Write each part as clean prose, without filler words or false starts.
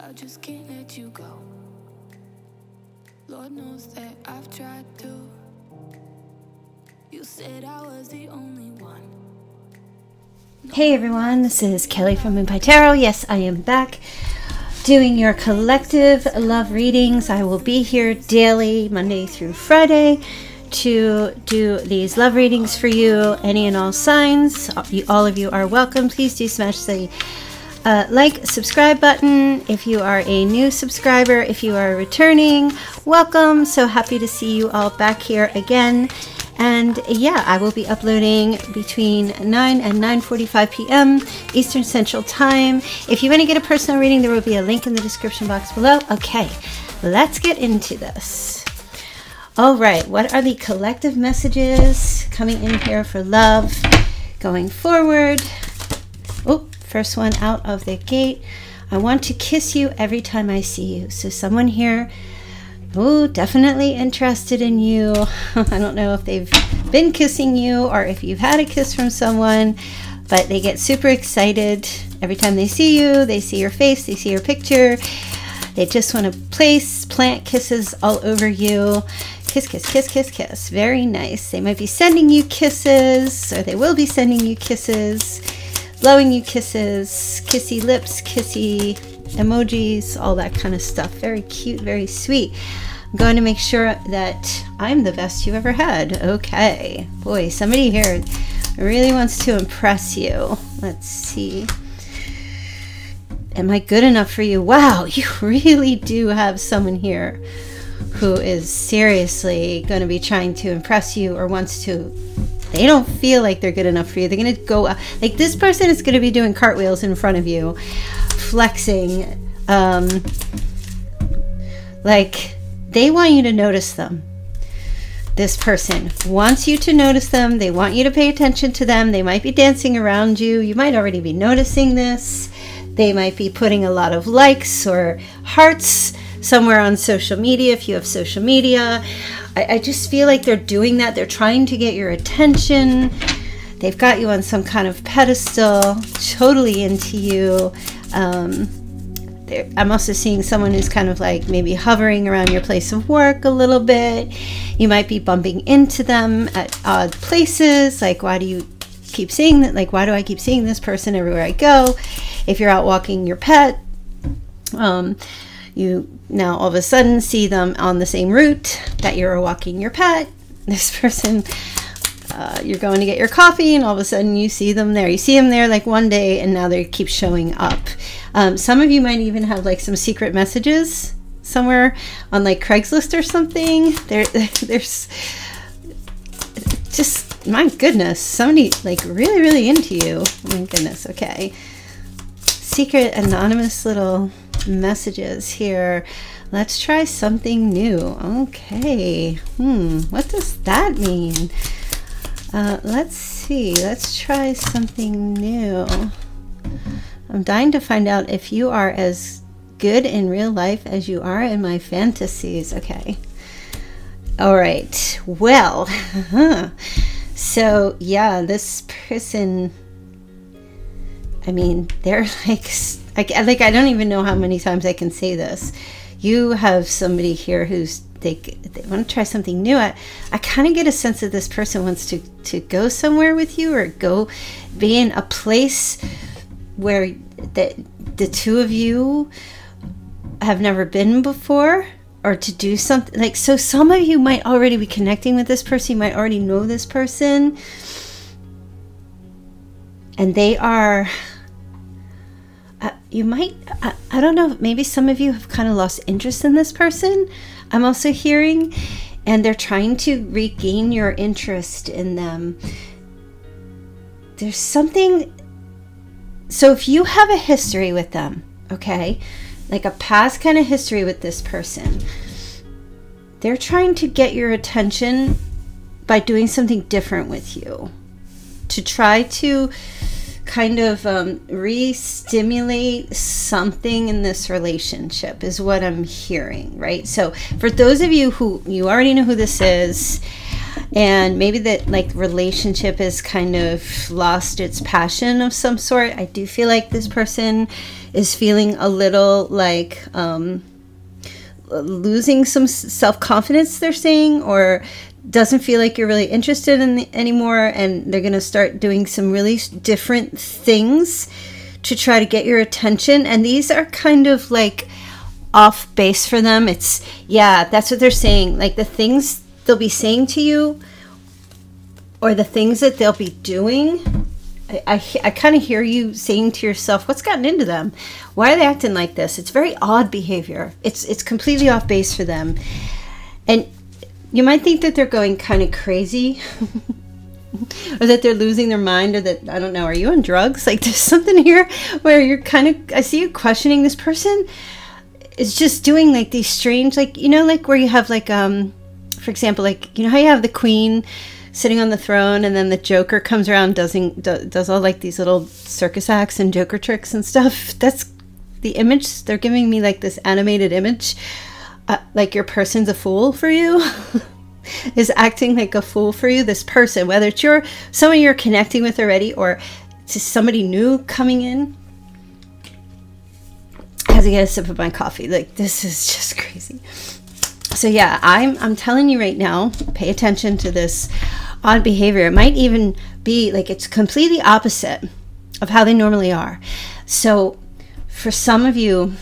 I just can't let you go. Lord knows that I've tried to. You said I was the only one. Hey everyone, this is Kelly from Moonpie Tarot. Yes, I am back doing your collective love readings. I will be here daily, Monday through Friday, to do these love readings for you, any and all signs. All of you are welcome. Please do smash the like, subscribe button. If you are a new subscriber, if you are returning, welcome. So happy to see you all back here again. And yeah, I will be uploading between 9 and 9:45 p.m. Eastern Central Time. If you want to get a personal reading, there will be a link in the description box below. Okay, let's get into this. All right, what are the collective messages coming in here for love going forward? Oh, first one out of the gate. I want to kiss you every time I see you. So someone here, oh, definitely interested in you. I don't know if they've been kissing you or if you've had a kiss from someone, but they get super excited every time they see you. They see your face, they see your picture. They just want to plant kisses all over you. Kiss, kiss, kiss, kiss, kiss. Very nice. They might be sending you kisses, or they will be sending you kisses, blowing you kisses, kissy lips, kissy emojis, all that kind of stuff. Very cute, very sweet. I'm going to make sure that I'm the best you've ever had. Okay, boy, somebody here really wants to impress you. Let's see. Am I good enough for you? Wow, you really do have someone here who is seriously going to be trying to impress you, or wants to. They don't feel like they're good enough for you. They're going to go up. Like, this person is going to be doing cartwheels in front of you, flexing, like they want you to notice them. This person wants you to notice them. They want you to pay attention to them. They might be dancing around you. You might already be noticing this. They might be putting a lot of likes or hearts somewhere on social media, if you have social media. I just feel like they're doing that. They're trying to get your attention. They've got you on some kind of pedestal, totally into you. I'm also seeing someone who's kind of like maybe hovering around your place of work a little bit. You might be bumping into them at odd places. Like, why do you keep seeing that? Like, why do I keep seeing this person everywhere I go? If you're out walking your pet, you now all of a sudden see them on the same route that you're walking your pet. This person, you're going to get your coffee, and all of a sudden you see them there. You see them there like one day, and now they keep showing up. Some of you might even have like some secret messages somewhere on like Craigslist or something. There's just, my goodness, somebody like really, really into you. My goodness, okay. Secret anonymous little messages here. Let's try something new. Okay, what does that mean? Let's see, let's try something new. I'm dying to find out if you are as good in real life as you are in my fantasies. Okay, all right, well, so yeah, this person, I mean, they're like, I don't even know how many times I can say this. You have somebody here who's, they want to try something new. I kind of get a sense that this person wants to go somewhere with you, or go be in a place where the two of you have never been before, or to do something. Like, so some of you might already be connecting with this person. You might already know this person. And they are, you might, I don't know, maybe some of you have kind of lost interest in this person, I'm also hearing, and they're trying to regain your interest in them. There's something, so if you have a history with them, okay, like a past kind of history with this person, they're trying to get your attention by doing something different with you, to try to kind of re-stimulate something in this relationship, is what I'm hearing, right? So for those of you who, you already know who this is, and maybe that like relationship has kind of lost its passion of some sort, I do feel like this person is feeling a little like losing some self-confidence, they're saying, or doesn't feel like you're really interested in anymore, and they're going to start doing some really different things to try to get your attention. And these are kind of like off base for them. It's, yeah, that's what they're saying. Like the things they'll be saying to you or the things that they'll be doing. I kind of hear you saying to yourself, what's gotten into them? Why are they acting like this? It's very odd behavior. It's completely off base for them. And you might think that they're going kind of crazy or that they're losing their mind, or that, I don't know, are you on drugs? Like there's something here where you're kind of, I see you questioning this person. It's just doing like these strange, like, you know, like where you have like, for example, like, you know how you have the queen sitting on the throne and then the Joker comes around, does all like these little circus acts and Joker tricks and stuff. That's the image. They're giving me like this animated image, like your person's a fool for you, is acting like a fool for you. This person, whether it's your, someone you're connecting with already, or to somebody new coming in. As I get a sip of my coffee, like this is just crazy. So yeah, I'm telling you right now, pay attention to this odd behavior. It might even be like it's completely opposite of how they normally are. So for some of you,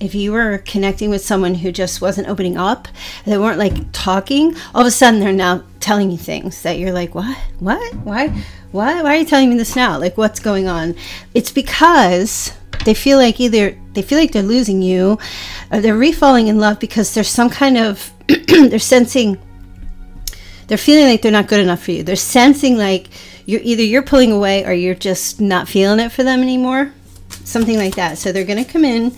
if you were connecting with someone who just wasn't opening up, they weren't like talking, all of a sudden they're now telling you things that you're like, what, why are you telling me this now? Like what's going on? It's because they feel like either they feel like they're losing you, or they're re-falling in love because there's some kind of, they're sensing, they're feeling like they're not good enough for you. They're sensing like you're either you're pulling away or you're just not feeling it for them anymore. Something like that. So they're going to come in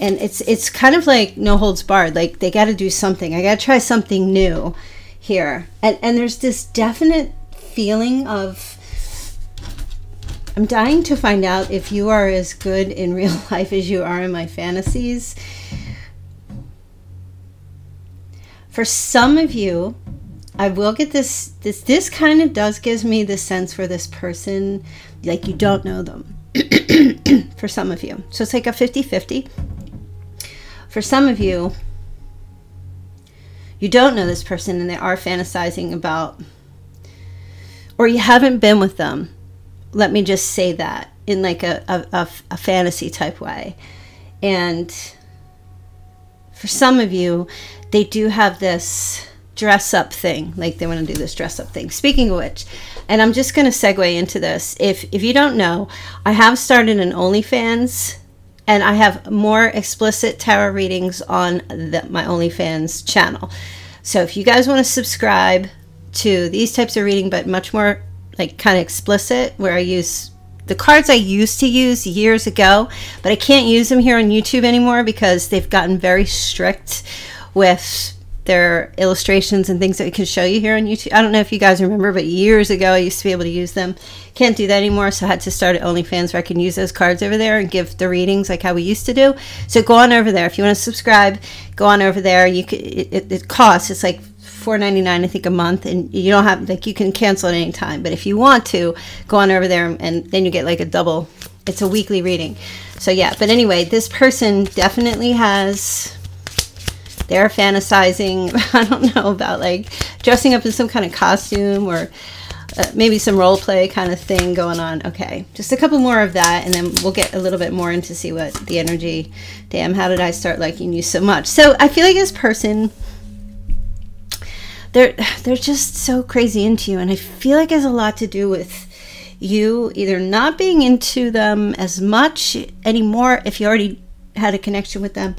and it's kind of like no holds barred. Like they got to do something. I got to try something new here. And there's this definite feeling of, I'm dying to find out if you are as good in real life as you are in my fantasies. For some of you, I will get this kind of does gives me the sense for this person, like you don't know them for some of you. So it's like a 50-50. For some of you, you don't know this person and they are fantasizing about, or you haven't been with them. Let me just say that in like a fantasy type way. And for some of you, they do have this dress up thing. Like they want to do this dress up thing. Speaking of which, and I'm just going to segue into this. If you don't know, I have started an OnlyFans and I have more explicit tarot readings on my OnlyFans channel. So if you guys want to subscribe to these types of reading, but much more like kind of explicit, where I use the cards I used to use years ago, but I can't use them here on YouTube anymore because they've gotten very strict with their illustrations and things that we can show you here on YouTube. I don't know if you guys remember, but years ago I used to be able to use them. Can't do that anymore, so I had to start at OnlyFans where I can use those cards over there and give the readings like how we used to do. So go on over there. If you want to subscribe, go on over there. You could, it costs, it's like $4.99 I think a month, and you don't have, like, you can cancel at any time, but if you want to, go on over there and then you get like a double, it's a weekly reading. So yeah, but anyway, this person definitely has, they're fantasizing, I don't know, about like dressing up in some kind of costume or maybe some role play kind of thing going on. Okay, just a couple more of that and then we'll get a little bit more into see what the energy. Damn, how did I start liking you so much? So I feel like this person, they're just so crazy into you, and I feel like it has a lot to do with you either not being into them as much anymore if you already had a connection with them,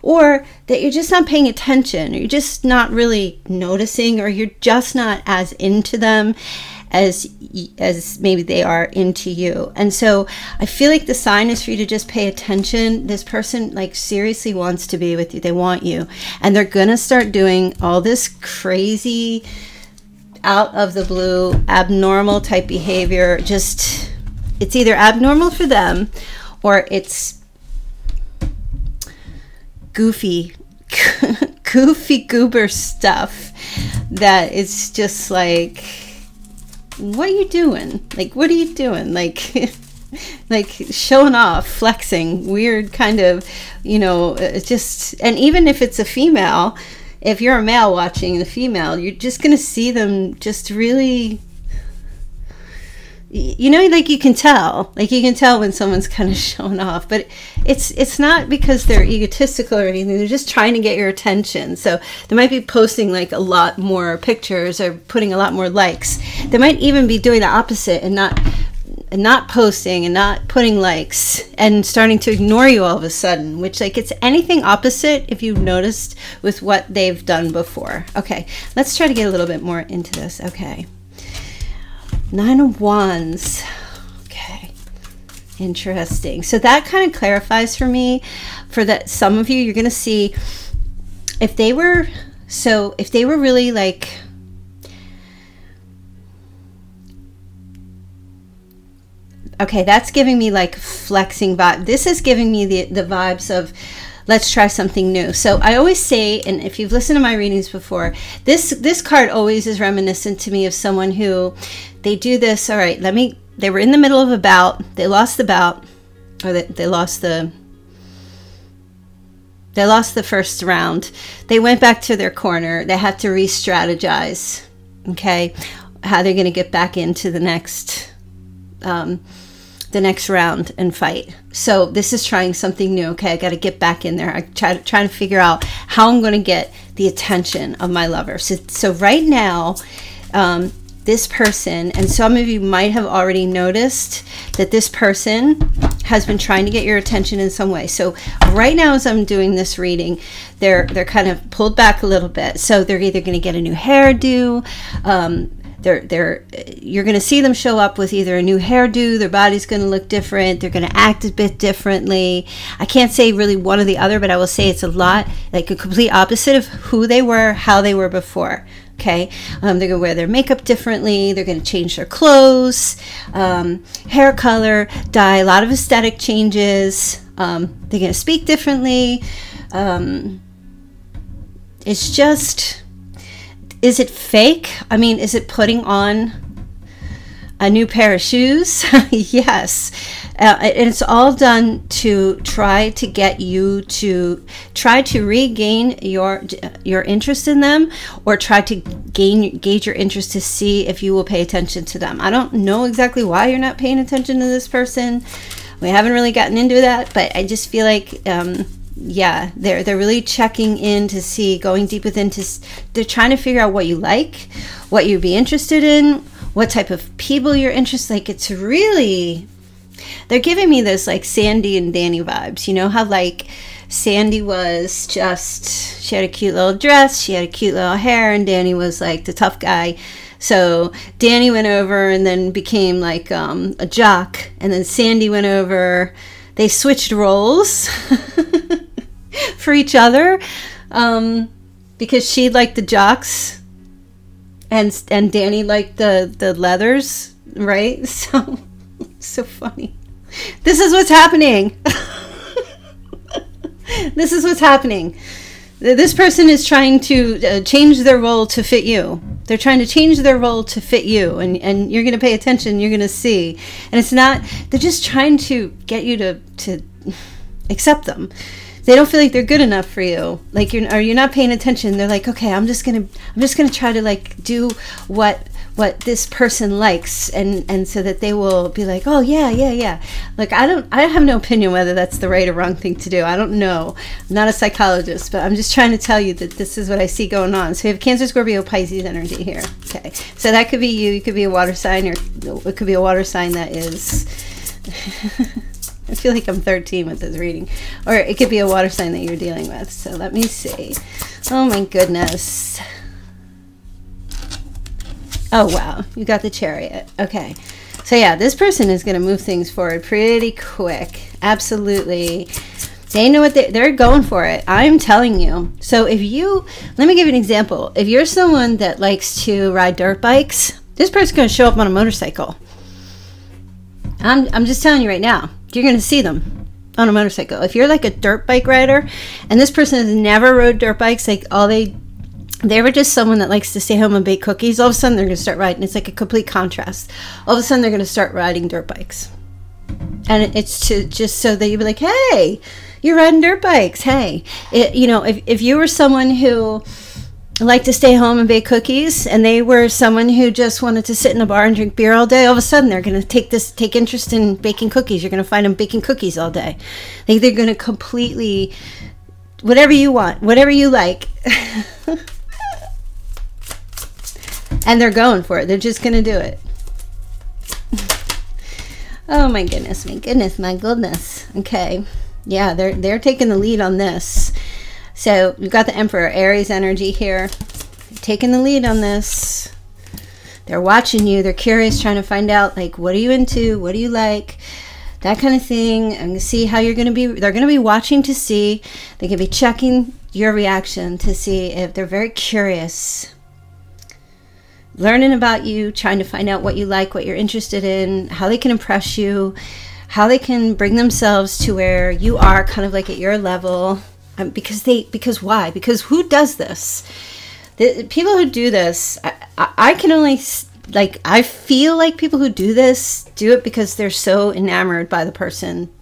or that you're just not paying attention, or you're just not really noticing, or you're just not as into them as maybe they are into you. And so I feel like the sign is for you to just pay attention. This person like seriously wants to be with you. They want you, and they're gonna start doing all this crazy, out of the blue, abnormal type behavior. Just, it's either abnormal for them or it's goofy, goofy goober stuff that it's just like, what are you doing? Like, what are you doing? Like, like showing off, flexing, weird kind of, you know, just, and even if it's a female, if you're a male watching the female, you're just going to see them just really, you know, like you can tell when someone's kind of showing off, but it's not because they're egotistical or anything. They're just trying to get your attention. So they might be posting like a lot more pictures or putting a lot more likes. They might even be doing the opposite and not posting and not putting likes and starting to ignore you all of a sudden, which like it's anything opposite if you've noticed with what they've done before. Okay. Let's try to get a little bit more into this. Okay. Nine of Wands. Okay, interesting. So that kind of clarifies for me, for that some of you, you're going to see if they were, so if they were really like, okay, that's giving me like flexing vibe. This is giving me the vibes of, let's try something new. So I always say, and if you've listened to my readings before, this card always is reminiscent to me of someone who, they do this, all right, they were in the middle of a bout, they lost the bout, or they lost the first round. They went back to their corner. They had to re-strategize, okay, how they're going to get back into the next round and fight. So this is trying something new. Okay, I got to get back in there. I trying to figure out how I'm going to get the attention of my lover. So right now, this person, and some of you might have already noticed that this person has been trying to get your attention in some way. So right now, as I'm doing this reading, they're kind of pulled back a little bit. So they're either going to get a new hairdo, you're going to see them show up with either a new hairdo, their body's going to look different, they're going to act a bit differently. I can't say really one or the other, but I will say it's a lot, like a complete opposite of who they were, how they were before. Okay, they're going to wear their makeup differently. They're going to change their clothes, hair color, dye, a lot of aesthetic changes. They're going to speak differently. It's just... Is it fake? I mean, is it putting on a new pair of shoes? Yes. And it's all done to try to get you to try to regain your interest in them, or try to gauge your interest to see if you will pay attention to them. I don't know exactly why you're not paying attention to this person. We haven't really gotten into that, but I just feel like, yeah, they're really checking in to see, going deep within to, they're trying to figure out what you like, what you'd be interested in, what type of people you're interested in. Like, it's really, they're giving me those like Sandy and Danny vibes. You know how like Sandy was just, she had a cute little dress, she had a cute little hair, and Danny was like the tough guy. So Danny went over and then became like a jock, and then Sandy went over. They switched roles for each other, because she liked the jocks and Danny liked the leathers, right? So funny. This is what's happening. This is what's happening. This person is trying to change their role to fit you. They're trying to change their role to fit you, and you're going to pay attention. You're going to see, and it's not, they're just trying to get you to accept them. They don't feel like they're good enough for you. Like you're not paying attention. They're like, okay, I'm just gonna try to like do what this person likes, and so that they will be like, oh yeah. Like I have no opinion whether that's the right or wrong thing to do. I don't know. I'm not a psychologist, but I'm just trying to tell you that this is what I see going on. So we have Cancer, Scorpio, Pisces energy here. Okay, so that could be you. You could be a water sign, or it could be a water sign that is. I feel like I'm 13 with this reading. Or it could be a water sign that you're dealing with. So let me see. Oh my goodness. Oh wow, you got the Chariot. Okay. So yeah, this person is going to move things forward pretty quick. Absolutely. They know what they're going for it. I'm telling you. So if you, let me give you an example. If you're someone that likes to ride dirt bikes, this person's going to show up on a motorcycle. I'm just telling you right now. You're going to see them on a motorcycle. If you're like a dirt bike rider, and this person has never rode dirt bikes, like all they were just someone that likes to stay home and bake cookies, all of a sudden they're going to start riding. It's like a complete contrast. All of a sudden they're going to start riding dirt bikes. And it's to just so that you'd be like, hey, you're riding dirt bikes. Hey, you know, if you were someone who liked to stay home and bake cookies, and they were someone who just wanted to sit in a bar and drink beer all day, all of a sudden they're going to take interest in baking cookies. You're going to find them baking cookies all day. Like, they're going to completely, whatever you want, whatever you like. And they're going for it. They're just going to do it. Oh my goodness, my goodness, my goodness. Okay. Yeah, they're taking the lead on this. So we've got the Emperor, Aries energy here. They're taking the lead on this. They're watching you. They're curious, trying to find out, like, what are you into? What do you like? That kind of thing. I'm going to see how you're going to be. They're going to be watching to see. They can be checking your reaction to see if they're very curious. Learning about you, trying to find out what you like, what you're interested in, how they can impress you, how they can bring themselves to where you are kind of like at your level. Because why? Because who does this? The people who do this, I can only, like, I feel like people who do this do it because they're so enamored by the person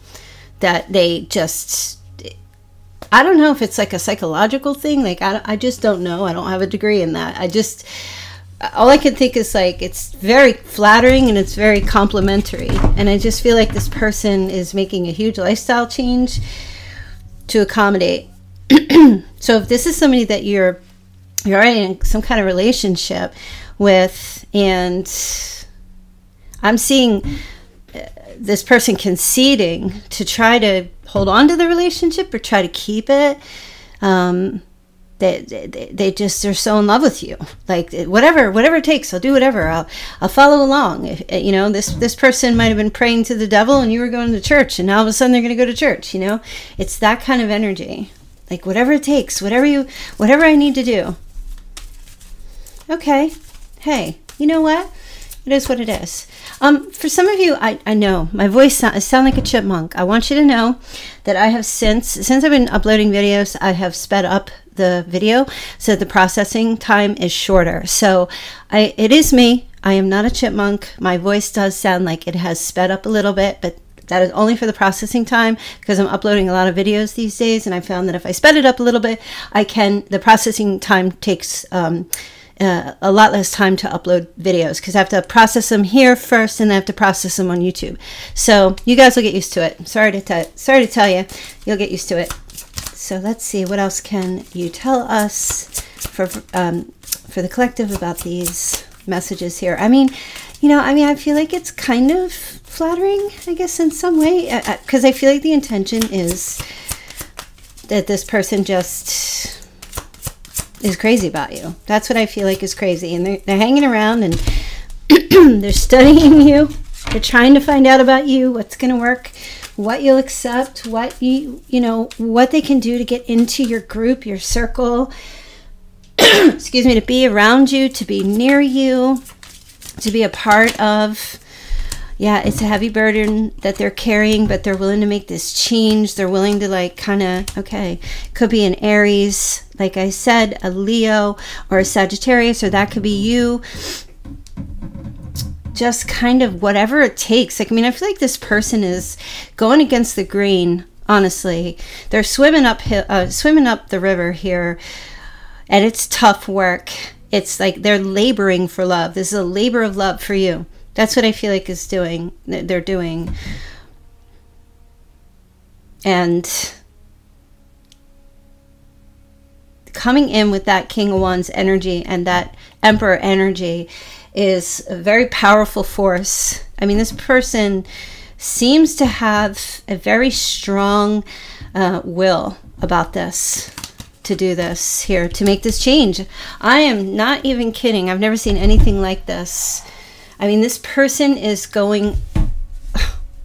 that they just, I don't know if it's like a psychological thing. Like, I just don't know. I don't have a degree in that. I just, all I can think is, like, it's very flattering and it's very complimentary. And I just feel like this person is making a huge lifestyle change to accommodate. So if this is somebody that you're already in some kind of relationship with, and I'm seeing this person conceding to try to hold on to the relationship or try to keep it, they're so in love with you, like, whatever it takes, I'll do whatever, I'll follow along. If, you know, this person might have been praying to the devil and you were going to church, and now all of a sudden they're going to go to church. You know, it's that kind of energy, like, whatever it takes, whatever I need to do. Okay, hey, you know what, it is what it is. For some of you, I know my voice sound like a chipmunk. I want you to know that I have since I've been uploading videos, I have sped up the video so the processing time is shorter. So it is me. I am not a chipmunk. My voice does sound like it has sped up a little bit, but that is only for the processing time, because I'm uploading a lot of videos these days, and I found that if I sped it up a little bit, the processing time takes a lot less time to upload videos, because I have to process them here first, and I have to process them on YouTube. So you guys will get used to it. Sorry to tell you, you'll get used to it. So let's see, what else can you tell us for the collective about these messages here? I mean, you know, I mean, I feel like it's kind of flattering, I guess, in some way, because I feel like the intention is that this person just is crazy about you. That's what I feel like is crazy. And they're hanging around, and they're studying you. They're trying to find out about you, what's going to work, what you'll accept, what you know, what they can do to get into your group, your circle, excuse me, to be around you, to be near you, to be a part of. Yeah, it's a heavy burden that they're carrying, but they're willing to make this change. They're willing to, like, kind of, okay, could be an Aries, like I said, a Leo, or a Sagittarius, or that could be you. Just kind of whatever it takes. Like, I mean, I feel like this person is going against the grain, honestly. They're swimming up the river here, and it's tough work. It's like they're laboring for love. This is a labor of love for you. That's what I feel like is doing, they're doing. And coming in with that King of Wands energy and that Emperor energy is a very powerful force. I mean, this person seems to have a very strong will about this, to do this here, to make this change. I am not even kidding. I've never seen anything like this. I mean, this person is going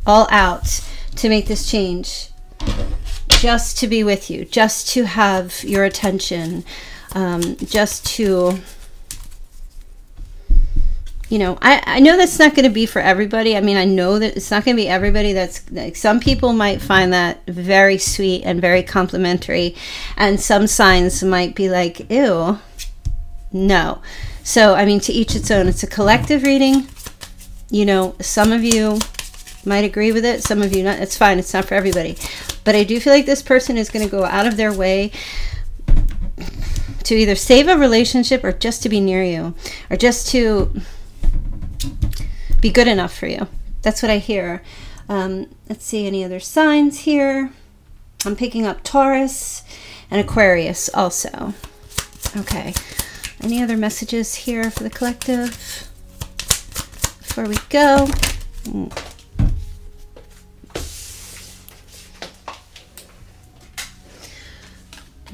all out to make this change, just to be with you, just to have your attention, just to, you know, I know that's not going to be for everybody. I mean, I know that it's not going to be everybody. That's, like, some people might find that very sweet and very complimentary, and some signs might be like, ew, no. So, I mean, to each its own. It's a collective reading. You know, some of you might agree with it, some of you not. It's fine, it's not for everybody. But I do feel like this person is going to go out of their way to either save a relationship or just to be near you, or just to be good enough for you. That's what I hear. Let's see, any other signs here? I'm picking up Taurus and Aquarius also. Okay, any other messages here for the collective before we go?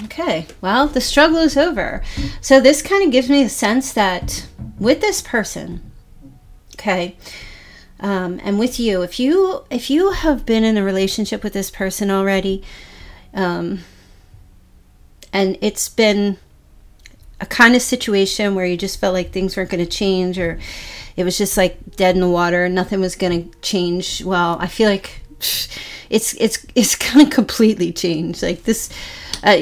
Okay, well, the struggle is over. So this kind of gives me a sense that with this person, okay, and with you, if you have been in a relationship with this person already, and it's been a kind of situation where you just felt like things weren't going to change, or it was just like dead in the water, nothing was going to change. Well, I feel like it's going to completely change. Like this,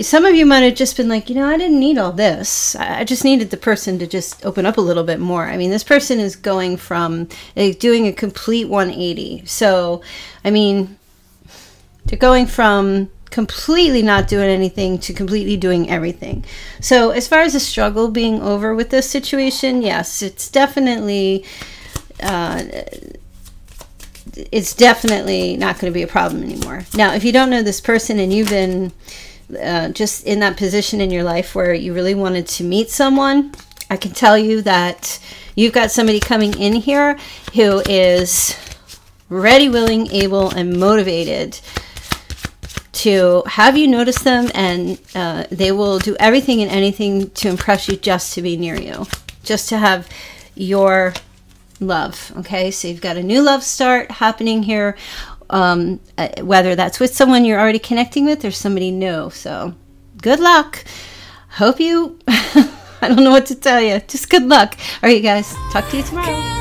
some of you might have just been like, you know, I didn't need all this. I just needed the person to just open up a little bit more. I mean, this person is going from, like, doing a complete 180. So, I mean, they're going from completely not doing anything to completely doing everything. So as far as the struggle being over with this situation, yes, it's definitely not going to be a problem anymore. Now, if you don't know this person and you've been just in that position in your life where you really wanted to meet someone, I can tell you that you've got somebody coming in here who is ready, willing, able, and motivated to have you notice them, and they will do everything and anything to impress you, just to be near you, just to have your love. Okay, so you've got a new love start happening here. Whether that's with someone you're already connecting with or somebody new. So good luck. Hope you, I don't know what to tell you. Just good luck. All right, you guys, talk to you tomorrow.